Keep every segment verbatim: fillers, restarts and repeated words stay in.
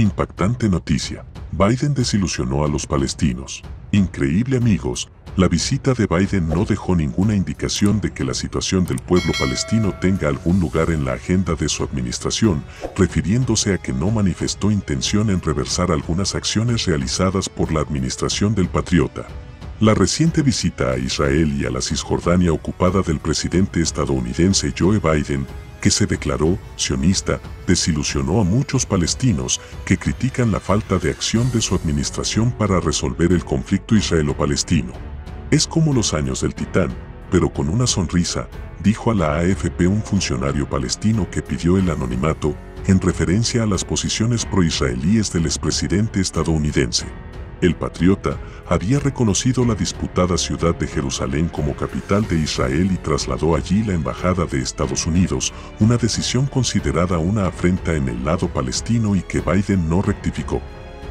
Impactante noticia. Biden desilusionó a los palestinos. Increíble amigos, la visita de Biden no dejó ninguna indicación de que la situación del pueblo palestino tenga algún lugar en la agenda de su administración, refiriéndose a que no manifestó intención en reversar algunas acciones realizadas por la administración del patriota. La reciente visita a Israel y a la Cisjordania ocupada del presidente estadounidense Joe Biden, que se declaró sionista, desilusionó a muchos palestinos que critican la falta de acción de su administración para resolver el conflicto israelo-palestino. Es como los años del Titán, pero con una sonrisa, dijo a la A F P un funcionario palestino que pidió el anonimato en referencia a las posiciones pro-israelíes del expresidente estadounidense. El patriota había reconocido la disputada ciudad de Jerusalén como capital de Israel y trasladó allí la embajada de Estados Unidos, una decisión considerada una afrenta en el lado palestino y que Biden no rectificó.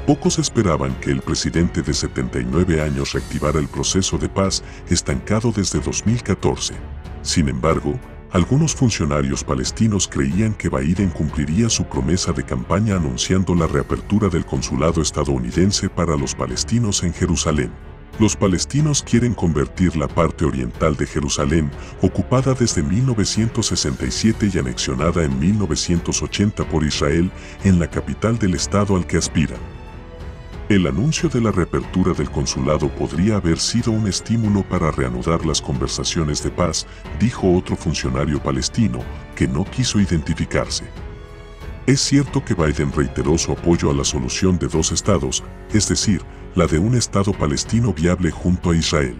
Pocos esperaban que el presidente de setenta y nueve años reactivara el proceso de paz estancado desde dos mil catorce. Sin embargo, algunos funcionarios palestinos creían que Biden cumpliría su promesa de campaña anunciando la reapertura del consulado estadounidense para los palestinos en Jerusalén. Los palestinos quieren convertir la parte oriental de Jerusalén, ocupada desde mil novecientos sesenta y siete y anexionada en mil novecientos ochenta por Israel, en la capital del estado al que aspiran. El anuncio de la reapertura del consulado podría haber sido un estímulo para reanudar las conversaciones de paz, dijo otro funcionario palestino, que no quiso identificarse. Es cierto que Biden reiteró su apoyo a la solución de dos estados, es decir, la de un estado palestino viable junto a Israel.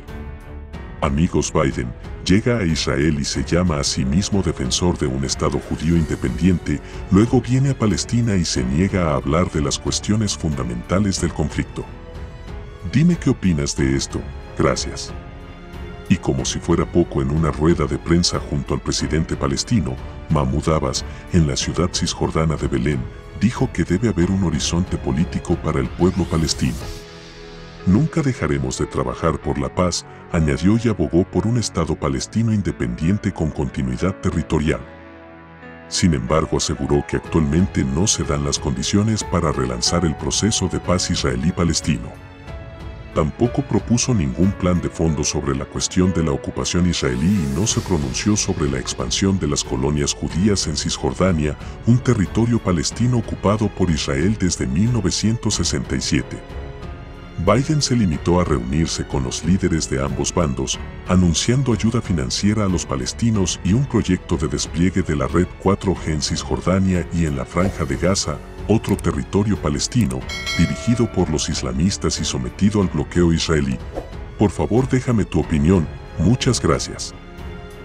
Amigos, Biden llega a Israel y se llama a sí mismo defensor de un Estado judío independiente, luego viene a Palestina y se niega a hablar de las cuestiones fundamentales del conflicto. Dime qué opinas de esto, gracias. Y como si fuera poco, en una rueda de prensa junto al presidente palestino, Mahmoud Abbas, en la ciudad cisjordana de Belén, dijo que debe haber un horizonte político para el pueblo palestino. Nunca dejaremos de trabajar por la paz, añadió y abogó por un Estado palestino independiente con continuidad territorial. Sin embargo, aseguró que actualmente no se dan las condiciones para relanzar el proceso de paz israelí-palestino. Tampoco propuso ningún plan de fondo sobre la cuestión de la ocupación israelí y no se pronunció sobre la expansión de las colonias judías en Cisjordania, un territorio palestino ocupado por Israel desde mil novecientos sesenta y siete. Biden se limitó a reunirse con los líderes de ambos bandos, anunciando ayuda financiera a los palestinos y un proyecto de despliegue de la red cuatro G en Cisjordania y en la Franja de Gaza, otro territorio palestino, dirigido por los islamistas y sometido al bloqueo israelí. Por favor, déjame tu opinión. Muchas gracias.